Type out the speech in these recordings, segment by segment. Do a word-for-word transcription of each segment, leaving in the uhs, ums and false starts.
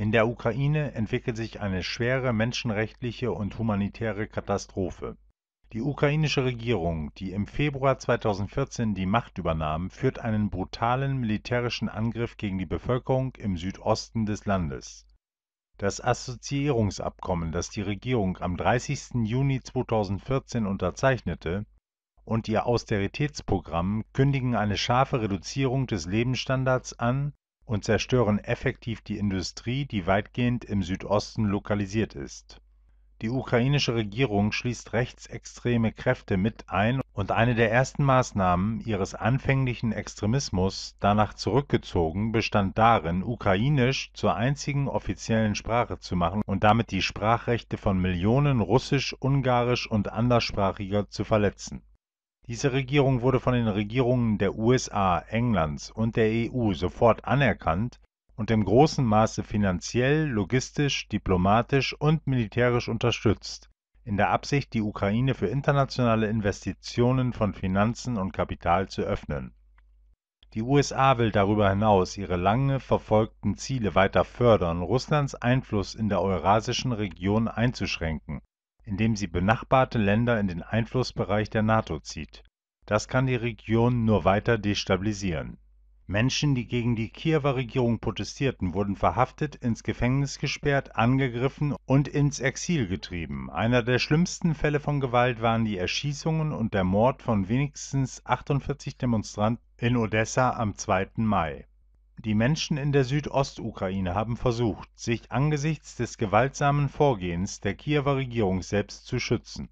In der Ukraine entwickelt sich eine schwere menschenrechtliche und humanitäre Katastrophe. Die ukrainische Regierung, die im Februar zweitausendvierzehn die Macht übernahm, führt einen brutalen militärischen Angriff gegen die Bevölkerung im Südosten des Landes. Das Assoziierungsabkommen, das die Regierung am dreißigsten Juni zweitausendvierzehn unterzeichnete, und ihr Austeritätsprogramm kündigen eine scharfe Reduzierung des Lebensstandards an und zerstören effektiv die Industrie, die weitgehend im Südosten lokalisiert ist. Die ukrainische Regierung schließt rechtsextreme Kräfte mit ein und eine der ersten Maßnahmen ihres anfänglichen Extremismus, danach zurückgezogen, bestand darin, Ukrainisch zur einzigen offiziellen Sprache zu machen und damit die Sprachrechte von Millionen Russisch-, Ungarisch- und Anderssprachiger zu verletzen. Diese Regierung wurde von den Regierungen der U S A, Englands und der E U sofort anerkannt und im großen Maße finanziell, logistisch, diplomatisch und militärisch unterstützt, in der Absicht, die Ukraine für internationale Investitionen von Finanzen und Kapital zu öffnen. Die U S A will darüber hinaus ihre lange verfolgten Ziele weiter fördern, Russlands Einfluss in der eurasischen Region einzuschränken, indem sie benachbarte Länder in den Einflussbereich der NATO zieht. Das kann die Region nur weiter destabilisieren. Menschen, die gegen die Kiewer Regierung protestierten, wurden verhaftet, ins Gefängnis gesperrt, angegriffen und ins Exil getrieben. Einer der schlimmsten Fälle von Gewalt waren die Erschießungen und der Mord von wenigstens achtundvierzig Demonstranten in Odessa am zweiten Mai. Die Menschen in der Südostukraine haben versucht, sich angesichts des gewaltsamen Vorgehens der Kiewer Regierung selbst zu schützen.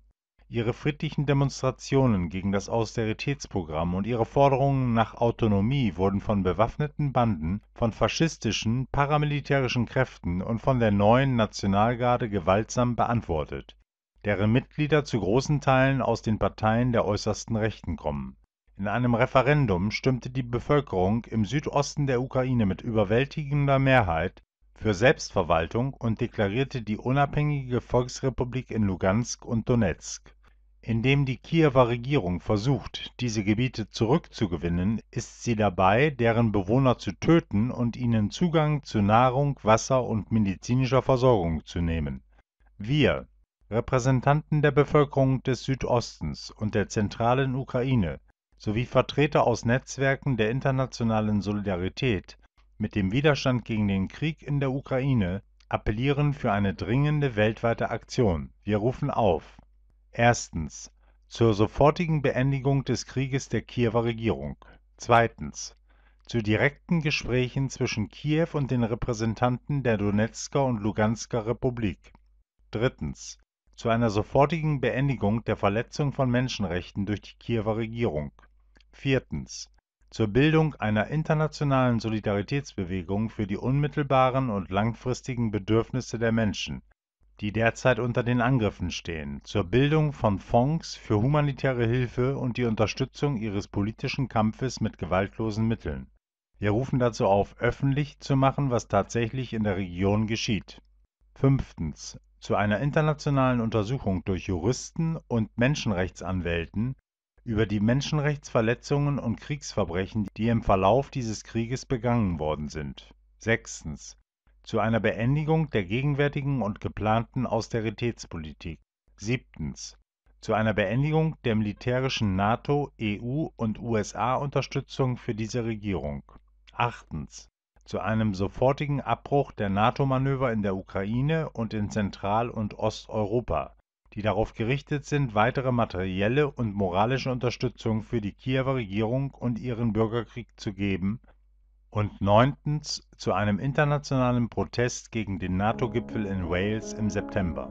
Ihre friedlichen Demonstrationen gegen das Austeritätsprogramm und ihre Forderungen nach Autonomie wurden von bewaffneten Banden, von faschistischen, paramilitärischen Kräften und von der neuen Nationalgarde gewaltsam beantwortet, deren Mitglieder zu großen Teilen aus den Parteien der äußersten Rechten kommen. In einem Referendum stimmte die Bevölkerung im Südosten der Ukraine mit überwältigender Mehrheit für Selbstverwaltung und deklarierte die unabhängige Volksrepublik in Lugansk und Donetsk. Indem die Kiewer Regierung versucht, diese Gebiete zurückzugewinnen, ist sie dabei, deren Bewohner zu töten und ihnen Zugang zu Nahrung, Wasser und medizinischer Versorgung zu nehmen. Wir, Repräsentanten der Bevölkerung des Südostens und der zentralen Ukraine, sowie Vertreter aus Netzwerken der internationalen Solidarität mit dem Widerstand gegen den Krieg in der Ukraine, appellieren für eine dringende weltweite Aktion. Wir rufen auf: Erstens, zur sofortigen Beendigung des Krieges der Kiewer Regierung. Zweitens, zu direkten Gesprächen zwischen Kiew und den Repräsentanten der Donetsker und Lugansker Republik. Drittens, zu einer sofortigen Beendigung der Verletzung von Menschenrechten durch die Kiewer Regierung. Viertens, zur Bildung einer internationalen Solidaritätsbewegung für die unmittelbaren und langfristigen Bedürfnisse der Menschen, die derzeit unter den Angriffen stehen, zur Bildung von Fonds für humanitäre Hilfe und die Unterstützung ihres politischen Kampfes mit gewaltlosen Mitteln. Wir rufen dazu auf, öffentlich zu machen, was tatsächlich in der Region geschieht. Fünftens, zu einer internationalen Untersuchung durch Juristen und Menschenrechtsanwälten über die Menschenrechtsverletzungen und Kriegsverbrechen, die im Verlauf dieses Krieges begangen worden sind. Sechstens, zu einer Beendigung der gegenwärtigen und geplanten Austeritätspolitik. Siebtens, zu einer Beendigung der militärischen NATO-, E U- und U S A-Unterstützung für diese Regierung. Achtens, zu einem sofortigen Abbruch der NATO-Manöver in der Ukraine und in Zentral- und Osteuropa, die darauf gerichtet sind, weitere materielle und moralische Unterstützung für die Kiewer Regierung und ihren Bürgerkrieg zu geben. Und neuntens, zu einem internationalen Protest gegen den NATO-Gipfel in Wales im September.